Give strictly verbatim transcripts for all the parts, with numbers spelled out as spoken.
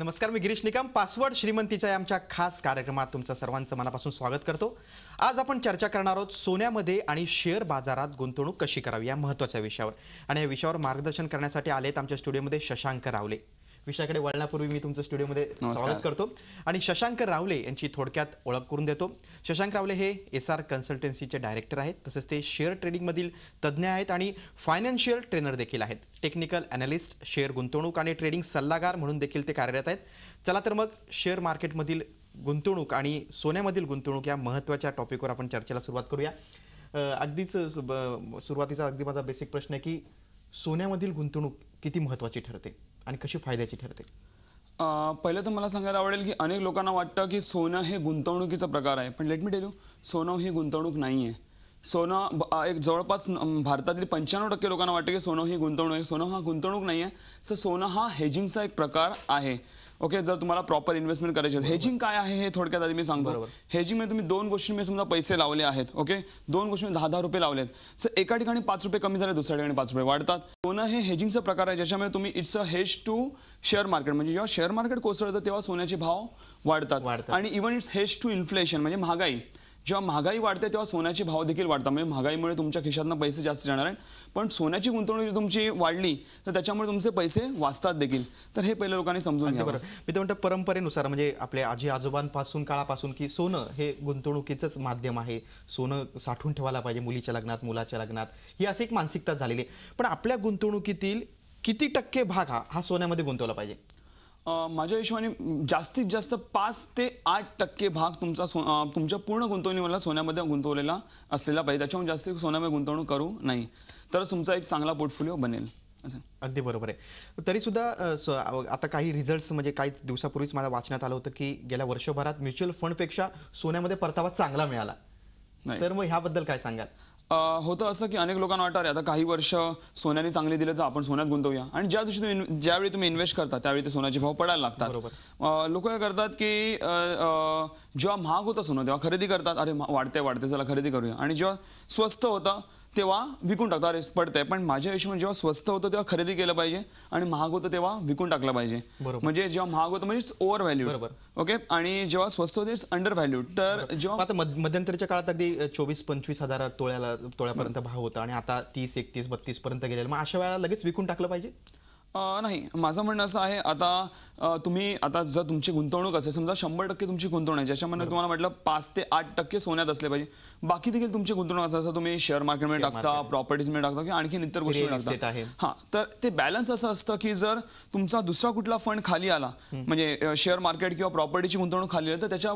नमस्कार, मी गिरीश निकम। पासवर्ड श्रीमंतीच्या आमच्या खास कार्यक्रमात तुमचं सर्वांचं मनापासून स्वागत करतो। आज आपण चर्चा करणार आहोत सोन्यामध्ये आणि शेअर बाजारात गुंतवणूक कशी करावी या महत्त्वाच्या विषयावर, आणि या विषयावर मार्गदर्शन करण्यासाठी आलेत आमच्या स्टुडिओमध्ये शशांक रावले। विषयाकडे वळण्यापूर्वी मी तुमचं स्टुडिओमध्ये स्वागत करतो आणि शशांक रावले यांची थोडक्यात ओळख करून देतो। शशांक रावले हे एस आर कन्सल्टन्सीचे डायरेक्टर आहेत, तसेच ते शेअर ट्रेडिंगमधील तज्ज्ञ आहेत आणि फायनान्शियल ट्रेनर देखील आहेत। टेक्निकल ॲनालिस्ट, शेअर गुंतवणूक आणि ट्रेडिंग सल्लागार म्हणून देखील ते कार्यरत आहेत। चला तर मग शेअर मार्केटमधील गुंतवणूक आणि सोन्यामधील गुंतवणूक या महत्त्वाच्या टॉपिकवर आपण चर्चेला सुरुवात करूया। अगदीच सुरुवातीचा अगदी माझा बेसिक प्रश्न आहे की सोन्यामधील गुंतवणूक किती महत्त्वाची ठरते आणि कशी फायद्याची ठरते? पहले तो मला सांगायला आवडेल की अनेक लोकांना वाटतं की सोनं हे गुंतवणुकीचा प्रकार आहे, पण लेट मी टेल यू, सोनं ही गुंतवणूक नाही आहे। सोनं एक जवळपास भारतातील पंच्याण्णव टक्के लोकांना वाटतं की सोनं ही गुंतवणूक आहे। सोनं हा गुंतवणूक नाही आहे, तर सोनं हा हेजिंगचा एक प्रकार आहे। ओके, जर तुम्हाला प्रॉपर इन्व्हेस्टमेंट करायची असेल, हेजिंग काय आहे हे थोडक्यात आधी मी सांगतो। हेजिंगमध्ये तुम्ही दोन गोष्टींमध्ये समजा पैसे लावले आहेत, ओके, दोन गोष्टींमध्ये दहा दहा रुपये लावलेत, तर एका ठिकाणी पाच रुपये कमी झाले, दुसऱ्या ठिकाणी पाच रुपये वाढतात। सोनं हे हेजिंगचा प्रकार आहे, ज्याच्यामुळे तुम्ही it's a hedge to share market, म्हणजे जेव्हा शेअर मार्केट कोसळतं तेव्हा सोन्याचे भाव वाढतात। आणि even it's hedge to inflation, म्हणजे महागाई, जेव्हा महागाई वाढते तेव्हा सोन्याचे भाव देखील वाढतात। म्हणजे महागाईमुळे तुमच्या खिशातनं पैसे जास्त जाणार आहेत, पण सोन्याची गुंतवणूक तुमची वाढली तर त्याच्यामुळे तुमचे पैसे वाचतात देखील। तर हे पहिले लोकांनी समजून घ्या। बरोबर, मी तर म्हणतो परंपरेनुसार, म्हणजे आपल्या आजी आजोबांपासून काळापासून की सोनं हे गुंतवणुकीचंच माध्यम आहे, सोनं साठवून ठेवायला पाहिजे मुलीच्या लग्नात, मुलाच्या लग्नात, ही अशी एक मानसिकता झालेली आहे। पण आपल्या गुंतवणुकीतील किती टक्के भाग हा हा सोन्यामध्ये गुंतवला पाहिजे? माझ्या हिशोबाने जास्तीत जास्त पाच ते आठ टक्के भाग तुमचा सो तुमच्या पूर्ण गुंतवणुकीला सोन्यामध्ये गुंतवलेला असलेला पाहिजे। त्याच्याहून जास्त सोन्यामध्ये गुंतवणूक करू नाही, तर तुमचा एक चांगला पोर्टफोलिओ बनेल। अगदी बरोबर आहे। तरीसुद्धा आता काही रिझल्ट्स, म्हणजे काही दिवसापूर्वीच मला वाचण्यात आलं होतं की गेल्या वर्षभरात म्युच्युअल फंडपेक्षा सोन्यामध्ये परतावा चांगला मिळाला, तर मग ह्याबद्दल काय सांगाल? होतं असं की अनेक लोकांना वाटतं अरे आता काही वर्ष सोन्याने चांगले दिले तर आपण सोन्यात गुंतवूया, आणि ज्या दिवशी तुम्ही ज्यावेळी तुम्ही इन्व्हेस्ट करता त्यावेळी ते सोन्याचे भाव पडायला लागतात। लोक काय करतात की जेव्हा महाग होतं सोनं तेव्हा खरेदी करतात, अरे वाढते वाढते चला खरेदी करूया, आणि जेव्हा स्वस्त होतं तेव्हा विकून टाकतात, अरे पडतंय। पण माझ्या हिशोबाने जेव्हा स्वस्त होतं तेव्हा खरेदी केलं पाहिजे, आणि महाग होतं तेव्हा विकून टाकलं पाहिजे। म्हणजे जेव्हा महाग होतं म्हणजे इट्स ओव्हर व्हॅल्यूड, ओके, आणि जेव्हा स्वस्त होतं इट्स अंडर व्हॅल्यूड। तर जेव्हा आता मध्यंतरीच्या काळात अगदी चोवीस पंचवीस हजार तोळ्याला तोळ्यापर्यंत भाव होता, आणि आता तीस एकतीस बत्तीस पर्यंत गेलेला, मग अशा वेळेला लगेच विकून टाकलं पाहिजे? नाही, माझं म्हणणं असं आहे, आता तुम्ही आता जर तुमची गुंतवणूक असेल, समजा शंभर टक्के तुमची गुंतवणूक आहे, ज्याच्यामध्ये तुम्हाला म्हटलं पाच ते आठ टक्के सोन्यात असले पाहिजे, बाकी देखील तुमची गुंतवणूक असेल, असं तुम्ही शेअर मार्केटमध्ये टाकता, प्रॉपर्टीजमध्ये टाकता की आणखी इतर गोष्टी टाकता, हां, तर ते बॅलन्स असं असतं की जर तुमचा दुसरा कुठला फंड खाली आला, म्हणजे शेअर मार्केट किंवा प्रॉपर्टीची गुंतवणूक खाली आली, तर त्याच्या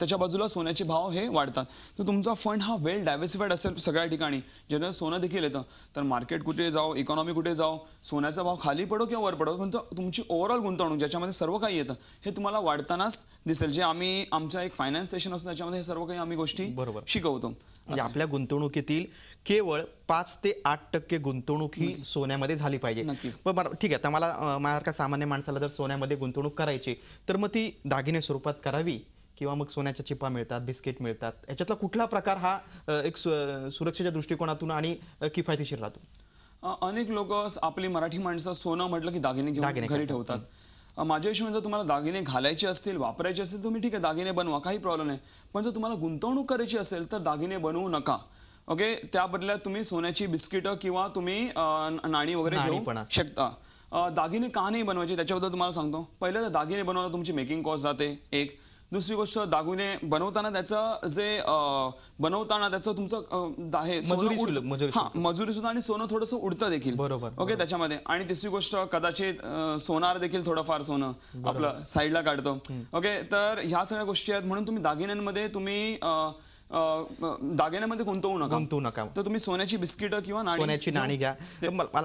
त्याच्या बाजूला सोन्याचे भाव हे वाढतात। तर तुमचा फंड हा वेल डायव्हर्सिफाईड असेल सगळ्या ठिकाणी, ज्यानं सोनं देखील येतं, तर मार्केट कुठे जाओ, इकॉनॉमी कुठे जाओ, सोन्याचा भाव खाली पडो किंवा वर पडो, पण तुमची ओव्हरऑल गुंतवणूक ज्याच्यामध्ये सर्व काही येतं हे तुम्हाला वाढतानाच दिसेल। जे आम्ही आमचा एक फायनान्स सेशन असतो त्याच्यामध्ये हे सर्व काही आम्ही गोष्टी बरोबर शिकवतो। म्हणजे आपल्या गुंतवणुकीतील केवळ पाच ते आठ टक्के गुंतवणूक ही सोन्यामध्ये झाली पाहिजे। बरं, ठीक आहे, आता मला माझ्यासारख्या सामान्य माणसाला जर सोन्यामध्ये गुंतवणूक करायची तर मग ती दागिने स्वरूपात करावी, किंवा मग सोन्याच्या चिपा मिळतात, बिस्किट मिळतात, याच्यातला कुठला प्रकार हा एक सुरक्षेच्या दृष्टिकोनातून आणि किफायतशीर राहतो? अनेक लोक, आपली मराठी माणसं सोनं म्हटलं की दागिने घेऊन घरी ठेवतात। माझ्या हिशोबाने जर तुम्हाला दागिने घालायचे असतील, वापरायचे असतील, तुम्ही ठीक आहे दागिने बनवा, काही प्रॉब्लेम नाही, पण जर तुम्हाला गुंतवणूक करायची असेल तर दागिने बनवू नका, ओके, त्या बदल्यात तुम्ही सोन्याची बिस्किटं किंवा तुम्ही नाणी वगैरे घेऊ शकता। दागिने का नाही बनवायचे त्याच्याबद्दल तुम्हाला सांगतो। पहिलं तर दागिने बनवायला तुमची मेकिंग कॉस्ट जाते एक, दुसरी गोष्ट दागिने बनवताना त्याचं जे बनवताना त्याचं तुमचं आहे मजुरी सुद्धा, आणि सोनं थोडंसं उडतं देखील, ओके, त्याच्यामध्ये। आणि तिसरी गोष्ट कदाचित सोनार देखील थोडंफार सोनं आपलं साईडला काढतं, ओके, तर ह्या सगळ्या गोष्टी आहेत, म्हणून तुम्ही दागिन्यांमध्ये तुम्ही दागिन्यांमध्ये गुंतवू नका गुंतवू नका तर तुम्ही सोन्याची बिस्किटं किंवा सोन्याची नाणी घ्या।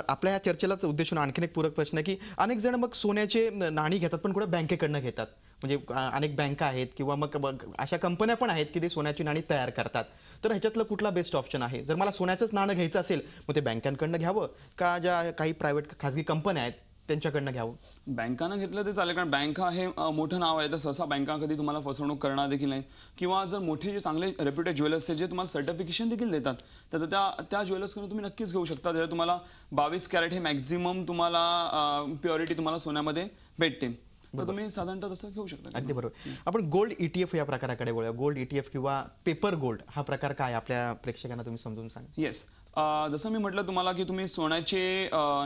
आपल्या ह्या चर्चेलाच उद्देशून आणखीन एक पूरक प्रश्न आहे की अनेक जण मग सोन्याचे नाणी घेतात, पण कुठे बँकेकडनं घेतात, म्हणजे अनेक बँका आहेत किंवा मग अशा कंपन्या पण आहेत की ते सोन्याची नाणी तयार करतात, तर ह्याच्यातलं कुठला बेस्ट ऑप्शन आहे? जर मला सोन्याचंच नाणं घ्यायचं असेल मग ते बँकांकडनं घ्यावं का ज्या काही प्रायव्हेट खाजगी कंपन्या आहेत त्यांच्याकडनं घ्यावं? बँकांना घेतलं ते चालेल, कारण बँका हे मोठं नाव आहे, तर सहसा बँका कधी तुम्हाला फसवणूक करणार देखील नाही, किंवा जर मोठे जे चांगले रेप्युटेड ज्वेलर्स आहेत जे तुम्हाला सर्टिफिकेशन देखील देतात, तर त्या त्या ज्वेलर्सकडून तुम्ही नक्कीच घेऊ शकता, जर तुम्हाला बावीस कॅरेट हे मॅक्झिमम तुम्हाला प्युअरिटी तुम्हाला सोन्यामध्ये भेटते। तर तुम्ही साधारणतः तसं घेऊ शकता. अगदी बरोबर. आपण गोल्ड ईटीएफ या प्रकाराकडे बोलूया. गोल्ड ईटीएफ किंवा पेपर गोल्ड हा प्रकार काय आपल्या प्रेक्षकांना तुम्ही समजून सांगा. येस, जसं मी म्हटलं तुम्हाला की तुम्ही सोन्याचे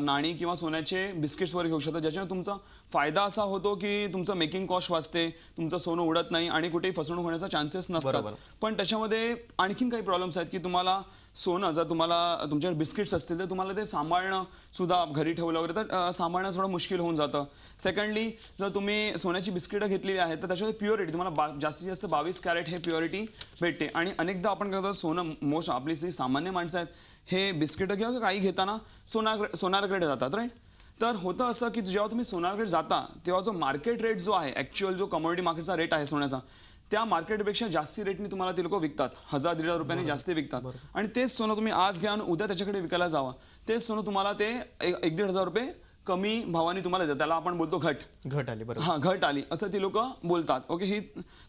नाणी किंवा सोन्याचे बिस्किट्स वगैरे घेऊ शकता, ज्याच्याने तुमचा फायदा असा होतो की तुमचं मेकिंग कॉस्ट वाचते, तुमचं सोनं उडत नाही आणि कुठेही फसवणूक होण्याचा चान्सेस नसतात. पण त्याच्यामध्ये आणखीन काही प्रॉब्लेम्स आहेत की तुम्हाला सोनं जर तुम्हाला तुमच्याकडे बिस्किट्स असतील तर तुम्हाला ते सांभाळणं सुद्धा घरी ठेवलं वगैरे तर सांभाळणं थोडं मुश्किल होऊन जातं. सेकंडली जर तुम्ही सोन्याची बिस्किटं घेतलेली आहेत तर त्याच्यामध्ये प्युरिटी तुम्हाला बा जास्तीत जास्त बावीस कॅरेट हे प्युरिटी भेटते. आणि अनेकदा आपण करतो सोनं मोस्ट आपली जी सामान्य माणसं आहेत हे बिस्किटं किंवा काही घेताना सोना सोनारकडे जातात राईट. तर होतं असं की जेव्हा तुम्ही सोनारकडे जाता तेव्हा जो मार्केट रेट जो आहे ॲक्च्युअल जो कमोडिटी मार्केटचा रेट आहे सोन्याचा त्या मार्केटपेक्षा जास्ती रेटने तुम्हाला ते लोक विकतात, हजार दीड हजार रुपयाने जास्ती विकतात. आणि तेच सोनं तुम्ही आज घ्या आणि उद्या त्याच्याकडे विकायला जावा, तेच सोनं तुम्हाला ते एक दीड हजार रुपये कमी भावाने तुम्हाला देतात. त्याला आपण बोलतो घट घट आली. बरोबर, हां घट आली असं ती लोक बोलतात. ओके, ही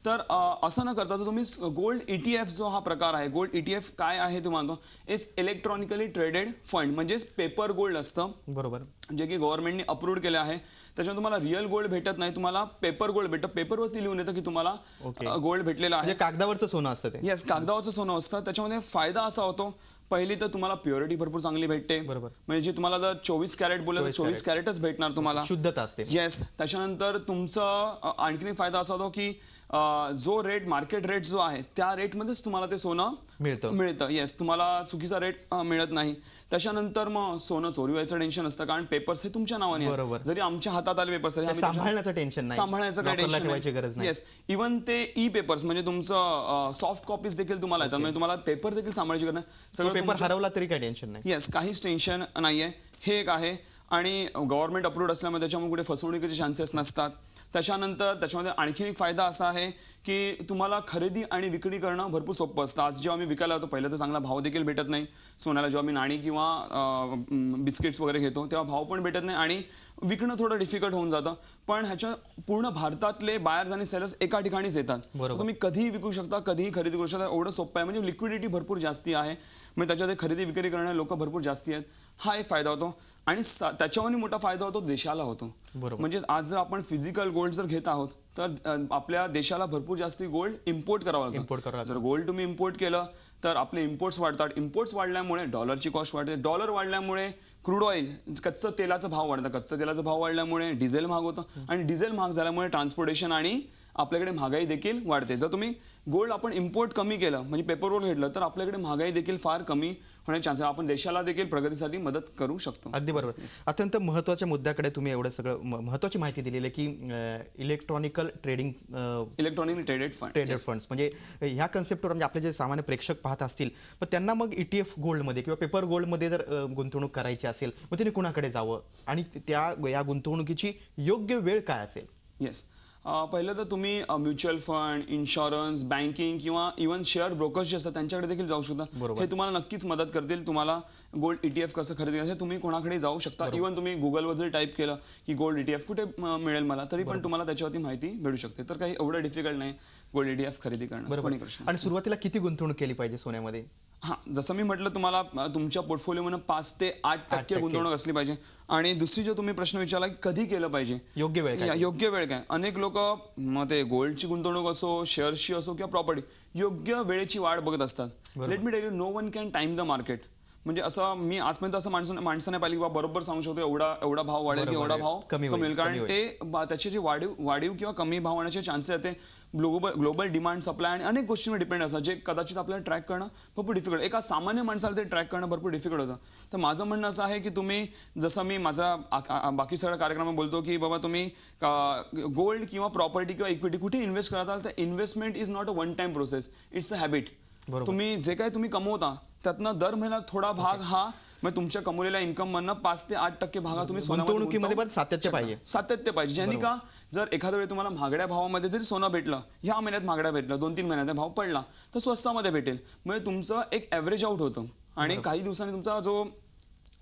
तर असं न करता जर तुम्ही गोल्ड ईटीएफ जो हा प्रकार आहे, गोल्ड ईटीएफ काय आहे तुम्हाला इज इलेक्ट्रॉनिकली ट्रेडेड फंड, म्हणजेच पेपर गोल्ड असतं. बरोबर, जे की गव्हर्नमेंटने अप्रूव्ह केलं आहे. त्याच्यामुळे तुम्हाला रिअल गोल्ड भेटत नाही, तुम्हाला पेपर गोल्ड भेटतं. पेपरवरती लिहून येतं की तुम्हाला गोल्ड भेटलेलं आहे, कागदावरचं सोनं असतं ते. येस, कागदावरचं सोनं असतं. त्याच्यामध्ये फायदा असा होतो पहिली तर तुम्हाला प्युरिटी भरपूर चांगली भेटते. बरोबर, म्हणजे जे तुम्हाला जर चोवीस कॅरेट बोललं तर चोवीस कॅरेटच भेटणार तुम्हाला, शुद्धता असते. येस, त्याच्यानंतर तुमचा आणखीन फायदा असा होतो की जो रेट मार्केट रेट जो आहे त्या रेटमध्येच तुम्हाला ते सोनं मिळतं मिळतं येस, तुम्हाला चुकीचा रेट मिळत नाही. त्याच्यानंतर मग सोनं चोरी व्हायचं टेन्शन असतं, कारण पेपर्स हे तुमच्या नावाने आहेत. जरी आमच्या हातात आले पेपर्स तरी सांभाळण्याचं टेन्शन नाही, सांभाळण्याचं काही टेन्शन नाही. येस, इव्हन ते ई पेपर्स म्हणजे तुमचं सॉफ्ट कॉपीज देखील तुम्हाला येतात, म्हणजे तुम्हाला पेपर देखील सांभाळायची गरज नाही. सगळं पेपर हरवला तरी काही टेन्शन नाही. येस, काहीच टेन्शन नाही आहे. हे एक आहे आणि गव्हर्नमेंट अप्रूव्ड असल्यामुळे त्याच्यामुळे कुठे फसवणुकीचे चान्सेस नसतात. त्याच्यानंतर त्याच्यामध्ये आणखीन एक फायदा असा आहे की तुम्हाला खरेदी आणि विक्री करणं भरपूर सोपं असतं. आज जेव्हा मी विकायला होतो पहिलं तर चांगला भाव देखील भेटत नाही सोन्याला. जेव्हा मी नाणी किंवा बिस्किट्स वगैरे घेतो तेव्हा भाव पण भेटत नाही आणि विकणं थोडं डिफिकल्ट होऊन जातं. पण ह्याच्या पूर्ण भारतातले बायर्स आणि सेलर्स एका ठिकाणीच येतात. तुम्ही कधीही विकू शकता, कधीही खरेदी करू शकता, एवढं सोपं आहे. म्हणजे लिक्विडिटी भरपूर जास्ती आहे, म्हणजे त्याच्यामध्ये खरेदी विक्री करणारे लोक भरपूर जास्ती आहेत. हा एक फायदा होतो. आणि त्याच्यावरही मोठा फायदा होतो देशाला होतो. म्हणजे आज जर आपण फिजिकल गोल्ड जर घेत आहोत तर आपल्या देशाला भरपूर जास्ती गोल्ड इम्पोर्ट करावं लागतं. इम्पोर्ट करावं लागतं. जर गोल्ड तुम्ही इम्पोर्ट केलं तर आपले इम्पोर्ट्स वाढतात. इम्पोर्ट्स वाढल्यामुळे डॉलरची कॉस्ट वाढते. डॉलर वाढल्यामुळे क्रूड ऑइल कच्चं तेलाचा भाव वाढतो. कच्चं तेलाचा भाव वाढल्यामुळे डिझेल महाग होतं आणि डिझेल महाग झाल्यामुळे ट्रान्सपोर्टेशन आणि आपल्याकडे महागाई देखील वाढते. जर तुम्ही गोल्ड आपण इम्पोर्ट कमी केलं म्हणजे पेपर गोल्ड घेतलं तर आपल्याकडे महागाई देखील फार कमी होण्याचे चान्सेस. आपण देशाला देखील प्रगतीसाठी मदत करू शकतो. अगदी बरोबर. अत्यंत महत्त्वाच्या मुद्द्याकडे तुम्ही एवढं सगळं महत्त्वाची माहिती दिलेली की electronical trading electronically traded fund traded funds म्हणजे ह्या कन्सेप्टवर म्हणजे आपले जे सामान्य प्रेक्षक पाहत असतील पण त्यांना मग ई टी एफ गोल्डमध्ये किंवा पेपर गोल्डमध्ये जर गुंतवणूक करायची असेल मग तिने कुणाकडे जावं आणि त्या या गुंतवणुकीची योग्य वेळ काय असेल. येस, पहिलं तर तुम्ही म्युच्युअल फंड, इन्शुरन्स, बँकिंग किंवा इव्हन शेअर ब्रोकर्स जे असतात त्यांच्याकडे देखील जाऊ शकता. हे तुम्हाला नक्कीच मदत करतील. तुम्हाला गोल्ड ईटीएफ कसं खरेदी करायचं तुम्ही कोणाकडे जाऊ शकता. इव्हन तुम्ही गुगलवर जर टाईप केलं की गोल्ड ईटीएफ कुठे मिळेल मला तरी पण तुम्हाला त्याच्यावरती माहिती मिळू शकते. तर काही एवढं डिफिकल्ट नाही गोल्ड ईटीएफ खरेदी करणं. बरोबर. आणि सुरुवातीला किती गुंतवणूक केली पाहिजे सोन्यामध्ये. हां, जसं मी म्हटलं तुम्हाला तुमच्या पोर्टफोलिओमध्ये पाच ते आठ टक्के गुंतवणूक असली पाहिजे. आणि दुसरी जो तुम्ही प्रश्न विचारला की कधी केलं पाहिजे, योग्य वेळ काय. योग्य वेळ काय, अनेक लोक मग ते गोल्डची गुंतवणूक असो, शेअर्सची असो किंवा प्रॉपर्टी योग्य वेळेची वाट बघत असतात. Let me tell you, no one can time the market. म्हणजे असं मी आजपर्यंत असं माणसं माणसाने पाहिलं किंवा बरोबर सांगू शकतो एवढा एवढा भाव वाढेल की एवढा भाव कमी होईल, कारण ते त्याचे जे वाढीव वाढीव किंवा कमी भाव होण्याचे चान्सेस येते. ग्लोबल ग्लोबल डिमांड सप्लाय आणि अनेक गोष्टींवर डिपेंड असतात जे कदाचित आपल्याला ट्रॅक करणं भरपूर डिफिकल्ट. एका सामान्य माणसाला ते ट्रॅक करणं भरपूर डिफिकल्ट होतं. तर माझं म्हणणं असं आहे की तुम्ही जसं मी माझा बाकी सगळ्या कार्यक्रमात बोलतो की बाबा तुम्ही गोल्ड किंवा प्रॉपर्टी किंवा इक्विटी कुठे इन्व्हेस्ट करत आहात तर investment is not a one time process, it's a habit. तुम्ही जे काही तुम्ही कमवता त्यातनं दर महिना थोडा भाग हा म्हणजे तुमच्या कमवलेल्या इन्कम मधनं पाच ते आठ टक्के भागा तुम्ही गुंतवणुकीमध्ये पण सातत्य पाहिजे. सातत्य पाहिजे ज्यांनी का जर एखाद्या वेळी तुम्हाला महागड्या भावामध्ये जरी सोनं भेटलं, ह्या महिन्यात महागड्या भेटलं, दोन तीन महिन्यात भाव पडला तर स्वस्तामध्ये भेटेल, म्हणजे तुमचं एक ॲव्हरेज आउट होतं आणि काही दिवसांनी तुमचा जो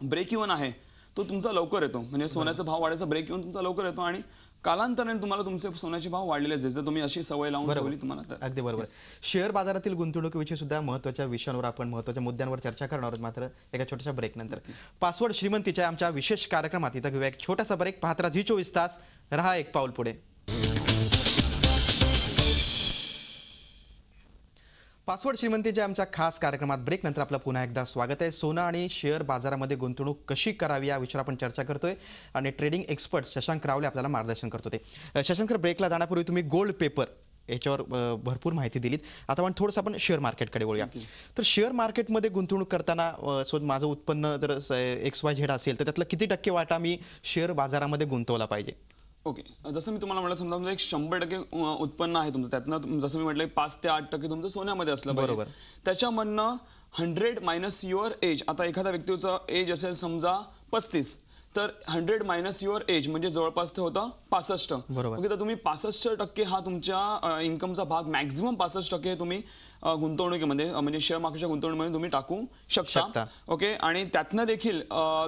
ब्रेक इव्हन आहे तो तुमचा लवकर येतो. म्हणजे सोन्याचा भाव वाढायचा ब्रेक इव्हन तुमचा लवकर येतो आणि कालांतराने तुम्हाला तुमचे सोन्याचे भाव वाढलेले आहेत जर तुम्ही अशी सवय लावून ठेवली तुम्हाला तर अगदी बरोबर। शेअर बाजारातील गुंतवणुकीविषयी सुद्धा महत्त्वाच्या विषयांवर आपण महत्त्वाच्या मुद्द्यांवर चर्चा करणार आहोत मात्र एका छोट्याशा ब्रेक नंतर। पासवर्ड श्रीमंतीच्या आमच्या विशेष कार्यक्रमात इथे घेऊया एक छोटासा ब्रेक। पाहत रहा झी चोवीस तास, रहा एक पाऊल पुढे। पासवर्ड श्रीमंतीच्या आमच्या खास कार्यक्रमात ब्रेक नंतर आपला पुन्हा एकदा स्वागत आहे। सोना आणि शेअर बाजारामध्ये गुंतवणूक कशी करावी या विषयावर आपण चर्चा करतोय आणि ट्रेडिंग एक्सपर्ट शशांक रावले आपल्याला मार्गदर्शन करत होते। शशांक, ब्रेकला जाण्यापूर्वी तुम्ही गोल्ड पेपर याच्यावर भरपूर माहिती दिलीत, आता आपण थोडंसं आपण शेअर मार्केटकडे वळूया। तर शेअर मार्केटमध्ये गुंतवणूक करताना सोड माझं उत्पन्न जर एक्स वाय झेड असेल तर त्यातला किती टक्के वाटा मी शेअर बाजारामध्ये गुंतवला पाहिजे? ओके, जसं मी तुम्हाला म्हटलं समजा एक शंभर टक्के उत्पन्न आहे तुमचं, त्यातनं जसं मी म्हटलं पाच ते आठ टक्के तुमचं सोन्यामध्ये असलं बरोबर, त्याच्यामधनं हंड्रेड मायनस युअर एज। आता एखाद्या व्यक्तीचं एज असेल समजा पस्तीस तर हंड्रेड मायनस युअर एज म्हणजे जवळपास ते होतं पासष्ट बरोबर। तर तुम्ही पासष्ट टक्के हा तुमच्या इन्कमचा भाग मॅक्झिमम पासष्ट टक्के तुम्ही गुंतवणुकीमध्ये म्हणजे शेअर मार्केटच्या गुंतवणुकीमध्ये तुम्ही टाकू शकता। ओके, आणि त्यातनं देखील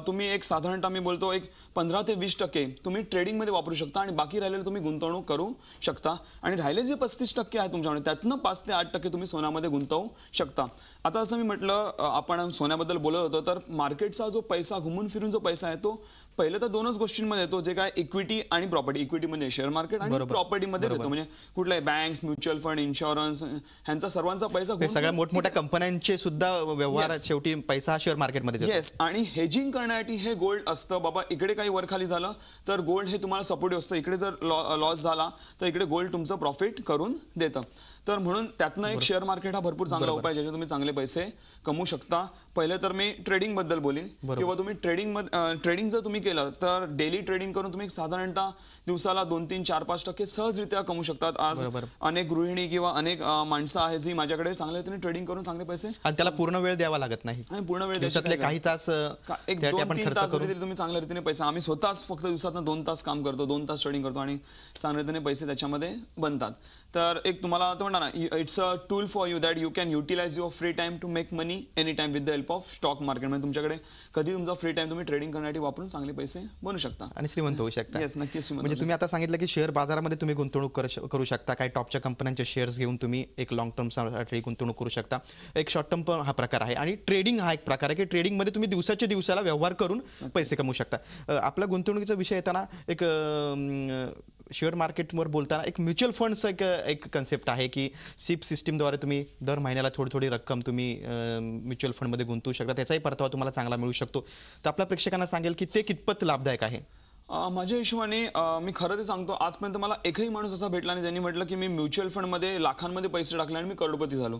तुम्ही एक साधारणतः मी बोलतो एक पंधरा ते वीस टक्के तुम्ही ट्रेडिंगमध्ये वापरू शकता आणि बाकी राहिलेलं तुम्ही गुंतवणूक करू शकता आणि राहिले जे पस्तीस टक्के आहे तुमच्याकडे त्यातनं पाच ते आठ टक्के तुम्ही सोन्यामध्ये गुंतवू शकता। आता असं मी म्हटलं आपण सोन्याबद्दल बोलत होतो तर मार्केटचा जो पैसा घुमून फिरून जो पैसा आहे तो पहिले तर दोनच गोष्टींमध्ये येतो जे काय इक्विटी आणि प्रॉपर्टी। इक्विटी म्हणजे शेअर मार्केट आणि प्रॉपर्टीमध्ये येतो म्हणजे कुठल्या बँक्स, म्युच्युअल फंड, इन्शुरन्स ह्यांचा सर्वांचा पैसा सगळ्या मोठमोठ्या कंपन्यांचे सुद्धा व्यवहार शेवटी पैसा शेअर मार्केटमध्ये येस। आणि हेजिंग करण्यासाठी हे गोल्ड असतं, बाबा इकडे काही वर खाली झालं तर गोल्ड हे तुम्हाला सपोर्ट असतं, इकडे जर लॉस झाला तर इकडे गोल्ड तुमचं प्रॉफिट करून देतं। तर म्हणून त्यातनं एक शेअर मार्केट हा भरपूर चांगला उपाय ज्याच्यात तुम्ही चांगले पैसे कमवू शकता। पहिले तर मी ट्रेडिंग बद्दल बोलीन किंवा तुम्ही ट्रेडिंग ट्रेडिंग जर तुम्ही केलं तर डेली ट्रेडिंग करून तुम्ही साधारणतः दिवसाला दोन तीन चार पाच टक्के सहजरित्या कमवू शकतात। आज अनेक गृहिणी किंवा अनेक माणसं आहेत जी माझ्याकडे चांगल्या रीतीने ट्रेडिंग करून चांगले पैसे, त्याला पूर्ण वेळ द्यावा लागत नाही आणि पूर्ण वेळ दिवसातले काही तास एक दोन तीन तास तुम्ही चांगल्या रीतीने पैसे, आम्ही स्वतःच फक्त दिवसातनं दोन तास काम करतो, दोन तास ट्रेडिंग करतो आणि चांगल्या रीतीने पैसे त्याच्यामध्ये बनतात। तर एक तुम्हाला तो ना it's a tool for you that you can utilize your free time to make money any time with the help of stock market. म्हणजे तुमच्याकडे कधी तुमचा फ्री टाइम तुम्ही ट्रेडिंग करण्यासाठी वापरून चांगले पैसे बनू शकता आणि श्रीमंत होऊ शकता। येस नक्कीच श्रीमंत। म्हणजे तुम्ही आता सांगितलं की शेअर बाजारामध्ये तुम्ही गुंतवणूक करू शकता, काही टॉपच्या कंपन्यांचे शेअर्स घेऊन तुम्ही एक लॉंग टर्मसाठी गुंतवणूक करू शकता, एक शॉर्ट टर्म पण हा प्रकार आहे आणि ट्रेडिंग हा एक प्रकार आहे की ट्रेडिंगमध्ये तुम्ही दिवसाच्या दिवसाला व्यवहार करून पैसे कमवू शकता। आपला गुंतवणुकीचा विषय येताना एक शेअर मार्केटवर बोलताना एक म्युच्युअल फंडचा एक एक कन्सेप्ट आहे की सिप सिस्टीमद्वारे तुम्ही दर महिन्याला थोडी थोडी रक्कम तुम्ही म्युच्युअल फंडमध्ये गुंतवू शकता, त्याचाही परतावा तुम्हाला चांगला मिळू शकतो। तर आपल्या प्रेक्षकांना सांगेल की ते कितपत लाभदायक आहे? माझ्या हिशोबाने मी खरं ते सांगतो आजपर्यंत मला एकही माणूस असा भेटला नाही ज्यांनी म्हटलं की मी म्युच्युअल फंडमध्ये लाखांमध्ये पैसे टाकले आणि मी करोडपती झालो।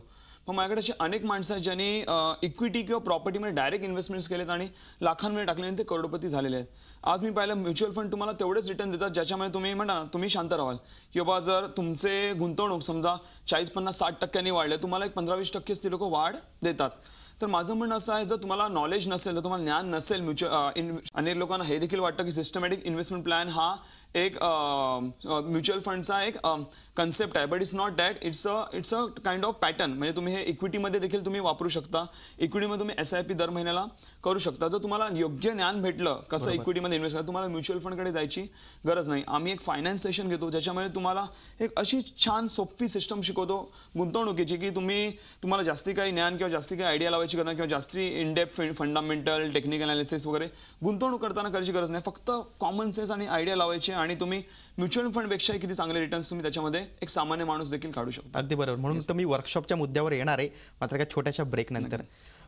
मग माझ्याकडे अशी अनेक माणसं आहेत ज्यांनी इक्विटी किंवा प्रॉपर्टीमध्ये डायरेक्ट इन्व्हेस्टमेंट्स केलेत आणि लाखांमध्ये टाकले आणि ते करोडपती झालेले आहेत। आज मी पाहिलं म्युच्युअल फंड तुम्हाला तेवढेच रिटर्न देतात ज्याच्यामध्ये तुम्ही म्हणा तुम्ही शांत राहाल किंवा जर तुमचे गुंतवणूक समजा चाळीस पन्नास साठ टक्क्यांनी वाढले तुम्हाला एक पंधरा वीस टक्केच ते लोक वाढ देतात। तर माझं म्हणणं असं आहे जर तुम्हाला नॉलेज नसेल तर तुम्हाला ज्ञान नसेल म्युच्युअल अनेक लोकांना हे देखील वाटतं की सिस्टमॅटिक इन्व्हेस्टमेंट प्लॅन हा एक म्युच्युअल फंडचा एक कन्सेप्ट आहे, but it's not that, it's a it's a kind of pattern. म्हणजे तुम्ही हे इक्विटीमध्ये देखील तुम्ही वापरू शकता, इक्विटीमध्ये तुम्ही एस आय पी दर महिन्याला करू शकता। जर तुम्हाला योग्य ज्ञान भेटलं कसं इक्विटीमध्ये इन्व्हेस्ट करा तुम्हाला म्युच्युअल फंडकडे जायची गरज नाही। आम्ही एक फायनान्स सेशन घेतो ज्याच्यामध्ये तुम्हाला एक अशी छान सोपी सिस्टम शिकवतो गुंतवणुकीची की तुम्ही तुम्हाला जास्ती काही ज्ञान किंवा जास्ती काही आयडिया लावायची गरज नाही किंवा जास्ती इनडेप्थ फंडामेंटल टेक्निकल अनालिसिस वगैरे गुंतवणूक करताना करायची गरज नाही, फक्त कॉमन सेन्स आणि आयडिया लावायची आणि तुम्ही म्युच्युअल फंडपेक्षा किती चांगले रिटर्न्स तुम्ही त्याच्यामध्ये एक सामान्य माणूस देखील काढू शकता। अगदी बरोबर, म्हणून तुम्ही वर्कशॉपच्या मुद्द्यावर येणार आहे मात्र एका छोट्याशा ब्रेक नंतर।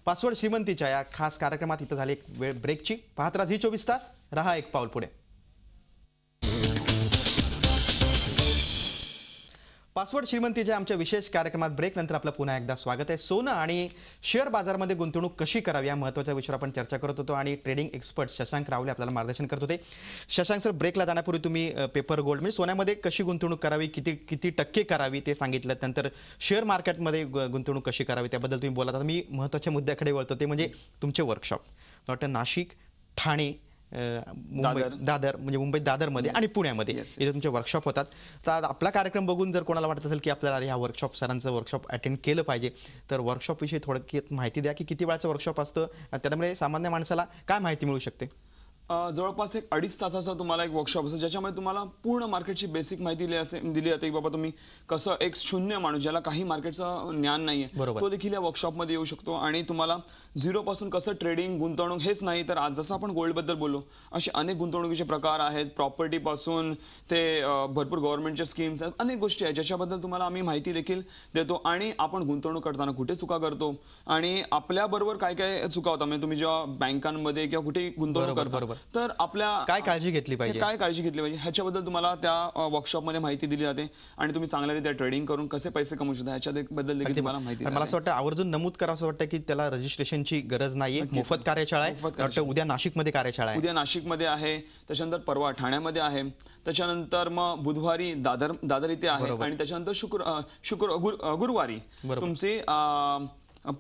पासवर्ड श्रीमंतीच्या या खास कार्यक्रमात इथं झाली एक वेळ ब्रेकची। पाहत राहा झी चोवीस तास, रहा एक पाऊल पुढे। पासवर्ड श्रीमंतीच्या आमच्या विशेष कार्यक्रमात ब्रेक नंतर आपलं पुन्हा एकदा स्वागत आहे। सोनं आणि शेअर बाजारामध्ये गुंतवणूक कशी करावी या महत्त्वाच्या विषयावर आपण चर्चा करत होतो आणि ट्रेडिंग एक्सपर्ट शशांक रावले आपल्याला मार्गदर्शन करत होते। शशांक सर, ब्रेकला जाण्यापूर्वी तुम्ही पेपर गोल्ड म्हणजे सोन्यामध्ये कशी गुंतवणूक करावी, किती किती टक्के करावी ते सांगितलं, नंतर शेअर मार्केटमध्ये गुंतवणूक कशी करावी त्याबद्दल तुम्ही बोलत होता। मी महत्त्वाच्या मुद्द्याकडे वळतो ते म्हणजे तुमचे वर्कशॉप नॉट नाशिक, ठाणे, मुंबई दादर म्हणजे मुंबई दादरमध्ये आणि पुण्यामध्ये इथे तुमचे वर्कशॉप होतात। तर आपला कार्यक्रम बघून जर कोणाला वाटत असेल की आपल्याला ह्या वर्कशॉप सरांचं वर्कशॉप अटेंड केलं पाहिजे तर वर्कशॉपविषयी थोडक्यात माहिती द्या की किती वेळाचं वर्कशॉप असतं आणि त्यामुळे सामान्य माणसाला काय माहिती मिळू शकते? जवळपास एक अडीच तासाचा तुम्हाला एक वर्कशॉप असेल ज्याच्यामध्ये तुम्हाला पूर्ण मार्केटची बेसिक माहिती दिली असेल दिली जाते की बाबा तुम्ही कसं एक शून्य माणूस ज्याला काही मार्केटचं ज्ञान नाहीये तो देखील या वर्कशॉप मध्ये येऊ शकतो आणि तुम्हाला झिरो पासून कसं ट्रेडिंग गुंतवणूक हेच नाही तर आज जसं आपण गोल्ड बद्दल बोललो असे अनेक गुंतवणुकीचे प्रकार आहेत प्रॉपर्टी पासून ते भरपूर गव्हर्नमेंटचे स्कीम्स आहेत अनेक गोष्टी आहेत ज्याच्याबद्दल तुम्हाला आम्ही माहिती देखील देतो आणि आपण गुंतवणूक करताना कुठे चुका करतो आणि आपल्याबरोबर काय काय चुका होतात म्हणजे तुम्ही जेव्हा बँकांमध्ये किंवा कुठे गुंतवणूक करता तर आपल्या काय काळजी घेतली पाहिजे काय काळजी घेतली पाहिजे ह्याच्याबद्दल तुम्हाला त्या वर्कशॉप मध्ये माहिती दिली जाते आणि तुम्ही चांगल्यारीत्या ट्रेडिंग करून कसे पैसे कमवू शकता ह्याच्याबद्दल देखील तुम्हाला माहिती आहे. मला असं वाटतं आवर्जून नमूद करा असं वाटतं की त्याला रजिस्ट्रेशनची गरज नाहीये. मोफत कार्यशाळा आहे. उद्या नाशिक मध्ये कार्यशाळा आहे. उद्या नाशिक मध्ये आहे. त्याच्यानंतर परवा ठाण्यामध्ये आहे. त्याच्यानंतर मग बुधवारी दादर दादर इथे आहे आणि त्याच्यानंतर शुक्र शुक्र गुरुवारी तुमचे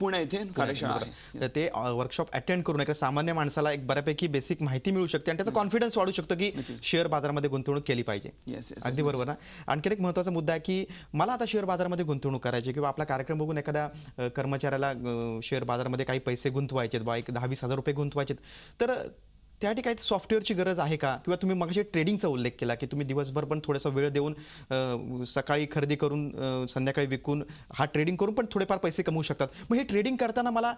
पुणे इथे कार्यशाळा आहे. तर ते वर्कशॉप अटेंड करून एक सामान्य माणसाला एक बऱ्यापैकी बेसिक माहिती मिळू शकते आणि त्याचा कॉन्फिडन्स वाढू शकतो की शेअर बाजारामध्ये गुंतवणूक केली पाहिजे. अगदी बरोबर ना. आणखी एक महत्त्वाचा मुद्दा आहे की मला आता शेअर बाजारामध्ये गुंतवणूक करायची किंवा आपला कार्यक्रम बघून एखाद्या कर्मचाऱ्याला शेअर बाजारामध्ये काही पैसे गुंतवायचे बा एक दहा वीस हजार रुपये गुंतवायचे तर त्या ठिकाणी सॉफ्टवेअरची गरज आहे का किंवा तुम्ही मगाशी ट्रेडिंगचा उल्लेख केला की तुम्ही दिवसभर पण थोडासा वेळ देऊन सकाळी खरेदी करून संध्याकाळी विकून हा ट्रेडिंग करून पण थोडेफार पैसे कमवू शकतात. मग हे ट्रेडिंग करताना मला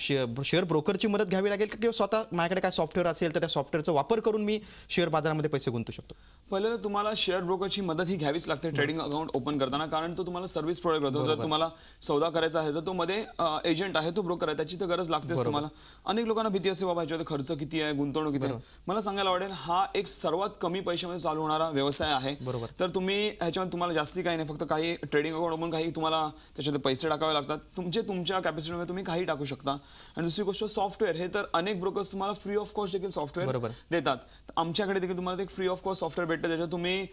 शेअर ब्रोकरची मदत घ्यावी लागेल का किंवा स्वतः माझ्याकडे काय सॉफ्टवेअर असेल तर त्या सॉफ्टवेअरचा वापर करून मी शेअर बाजारामध्ये पैसे गुंतवू शकतो. पहिल्यांदा तुम्हाला शेअर ब्रोकरची मदत ही घ्यावीच लागते ट्रेडिंग अकाउंट ओपन करताना कारण तो तुम्हाला सर्व्हिस प्रोव्हाइड करतो. जर तुम्हाला सौदा करायचा आहे तर तो मध्ये एजंट आहे तो ब्रोकर आहे त्याची तर गरज लागतेच. तुम्हाला अनेक लोकांना भीती असते बाबा ह्याच्यात खर्च किती आहे गुंतवणूक किती आहे. मला सांगायला आवडेल हा एक सर्वात कमी पैशामध्ये चालू होणारा व्यवसाय आहे. तर तुम्ही ह्याच्यामध्ये तुम्हाला जास्ती काही नाही फक्त काही ट्रेडिंग अकाउंट ओपन काही तुम्हाला त्याच्यात पैसे टाकावे लागतात तुमचे तुमच्या कॅपॅसिटीमध्ये तुम्ही काही टाकू शकता. आणि दुसरी गोष्ट सॉफ्टवेअर हे तर अनेक ब्रोकर्स तुम्हाला फ्री ऑफ कॉस्ट देखील सॉफ्टवेअर देतात. आमच्याकडे देखील तुम्हाला एक फ्री ऑफ कॉस्ट सॉफ्टवेअर भेटतं ज्याच्यात तुम्ही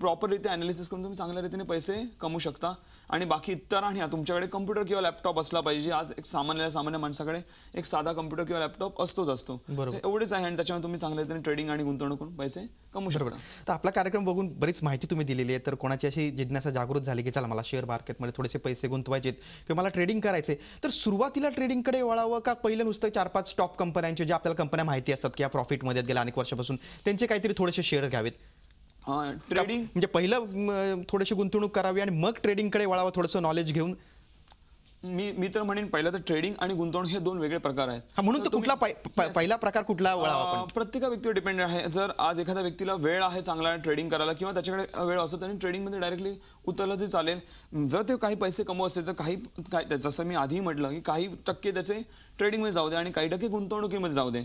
प्रॉपर रीते ॲनालिसिस करून तुम्ही चांगल्या रीतीने पैसे कमवू शकता. आणि बाकी इतर आणि तुमच्याकडे कम्प्युटर किंवा लॅपटॉप असला पाहिजे. आज एक सामान्य सामान्य माणसाकडे एक साधा कम्प्युटर किंवा लॅपटॉप असतोच असतो एवढेच आहे आणि त्याच्यामध्ये तुम्ही चांगल्या रीतीने ट्रेडिंग आणि गुंतवणूक करून पैसे कमवू शकता. तर आपला कार्यक्रम बघून बरीच माहिती तुम्ही दिलेली आहे. तर कोणाची अशी जिज्ञासा जागृत झाली की चला मला शेअर मार्केटमध्ये थोडेसे पैसे गुंतवायचे किंवा मला ट्रेडिंग करायचे तर सुरुवातीला ट्रेडिंगकडे वळावं का पहिलं नुसतं चार पाच टॉप कंपन्यांचे ज्या आपल्याला कंपन्या माहिती असतात की या प्रॉफिटमध्ये गेल्या अनेक वर्षापासून त्यांचे काहीतरी थोडेसे शेअर घ्यावेत. हां ट्रेडिंग म्हणजे पहिलं थोडीशी गुंतवणूक करावी आणि मग ट्रेडिंगकडे वळावं थोडंसं नॉलेज घेऊन. मी मी तर म्हणेन पहिला तर ट्रेडिंग आणि गुंतवणूक हे दोन वेगळे प्रकार आहेत. म्हणून कुठला पहिला प्रकार कुठला वळावा प्रत्येक व्यक्तीवर डिपेंड आहे. जर आज एखाद्या व्यक्तीला वेळ आहे चांगला ट्रेडिंग करायला किंवा त्याच्याकडे वेळ असतो त्याने ट्रेडिंगमध्ये डायरेक्टली उतरला तरी चालेल. जर ते काही पैसे कमवत असेल तर काही काय जसं मी आधी म्हटलं की काही टक्के त्याचे ट्रेडिंगमध्ये जाऊ दे आणि काही टक्के गुंतवणुकीमध्ये जाऊ दे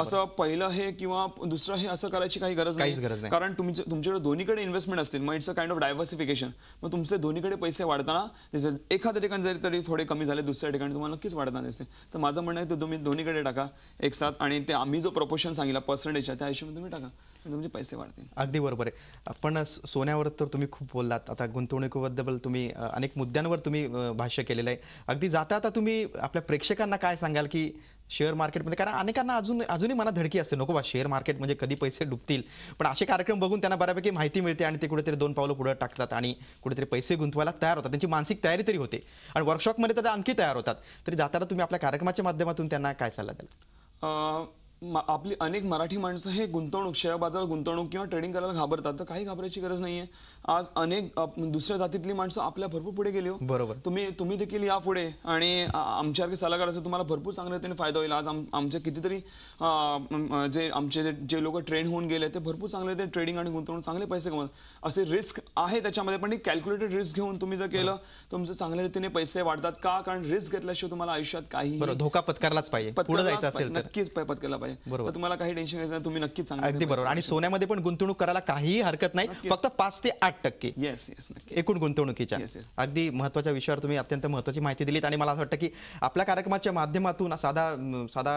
असं पहिलं हे किंवा दुसरं हे असं करायची काही गरज नाही कारण तुमचे तुमच्याकडे दोन्हीकडे इन्व्हेस्टमेंट असतील मग it's a kind of diversification. मग तुमचे दोन्हीकडे पैसे वाढताना एखाद्या ठिकाणी जरी तरी थोडे कमी झाले दुसऱ्या ठिकाणी तुम्हाला नक्कीच वाढताना दिसते. तर माझं म्हणणं आहे तर तुम्ही दोन्हीकडे टाका एक साथ आणि ते आम्ही जो प्रपोशन सांगितला पर्सेंटेज आहे त्या हिशोबाने तुम्ही टाका तुमचे पैसे वाढतील. अगदी बरोबर आहे. आपण सोन्यावर तर तुम्ही खूप बोललात. आता गुंतवणुकीबद्दल तुम्ही अनेक मुद्द्यांवर तुम्ही भाष्य केलेलं आहे. अगदी जाता आता तुम्ही आपल्या प्रेक्षकांना काय सांगाल की शेअर मार्केटमध्ये कारण अनेकांना अजून अजूनही मनात धडकी असते नको बा शेअर मार्केट म्हणजे कधी पैसे डुबतील पण असे कार्यक्रम बघून त्यांना बऱ्यापैकी माहिती मिळते आणि ते कुठेतरी दोन पावलं पुढे टाकतात आणि कुठेतरी पैसे गुंतवायला तयार होतात. त्यांची मानसिक तयारी तरी होते आणि वर्कशॉपमध्ये तर आणखी तयार होतात. तरी जाताना तुम्ही आपल्या कार्यक्रमाच्या माध्यमातून त्यांना काय सल्ला द्याल. आपली अनेक मराठी माणसं हे गुंतवणूक शेअर बाजार गुंतवणूक किंवा ट्रेडिंग करायला घाबरतात तर काही घाबरायची गरज नाहीये. आज अनेक दुसऱ्या जातीतली माणसं आपल्या भरपूर पुढे गेली हो. बरोबर. तुम्ही तुम्ही देखील या पुढे आणि आमच्यासारखे सल्लागार असेल तुम्हाला भरपूर चांगल्या रीतीने फायदा होईल. आज आम आमचे कितीतरी जे आमचे जे लोक ट्रेन होऊन गेले ते भरपूर चांगले ते ट्रेडिंग आणि गुंतवणूक चांगले पैसे कमवतात. असे रिस्क आहे त्याच्यामध्ये पण एक कॅल्क्युलेटेड रिस्क घेऊन तुम्ही जर केलं तुमचं चांगल्या रीतीने पैसे वाढतात का कारण रिस्क घेतल्याशिवाय तुम्हाला आयुष्यात काही धोका पत्करलाच पाहिजे. नक्कीच पत्करला पाहिजे. बरोबर. तुम्हाला काही टेन्शन घ्यायचं नाही. तुम्ही नक्कीच सांगा. अगदी बरोबर. आणि सोन्यामध्ये पण गुंतवणूक करायला काही हरकत नाही फक्त पाच ते आठ टक्के एकूण गुंतवणुकीच्या. अगदी महत्त्वाच्या विषयावर तुम्ही अत्यंत महत्त्वाची माहिती दिलीत आणि मला असं वाटतं की आपल्या कार्यक्रमाच्या माध्यमातून साधा साधा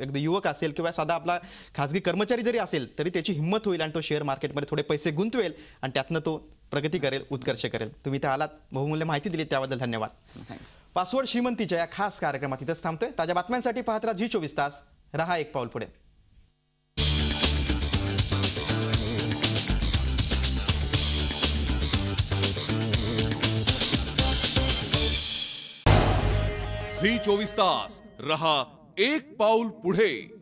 अगदी युवक असेल किंवा साधा आपला खाजगी कर्मचारी जरी असेल तरी त्याची हिंमत होईल आणि तो शेअर मार्केटमध्ये थोडे पैसे गुंतवेल आणि त्यातनं तो प्रगती करेल उत्कर्ष करेल. तुम्ही त्या आलात बहुमूल्य माहिती दिली त्याबद्दल धन्यवाद. थँक्स. पासवर्ड श्रीमंतीच्या या खास कार्यक्रमात इथंच थांबतोय. ताज्या बातम्यांसाठी पाहत राहा झी चोवीस तास. रहा एक पाऊल पुढे. झी चोवीस तास रहा एक पाऊल पुढे.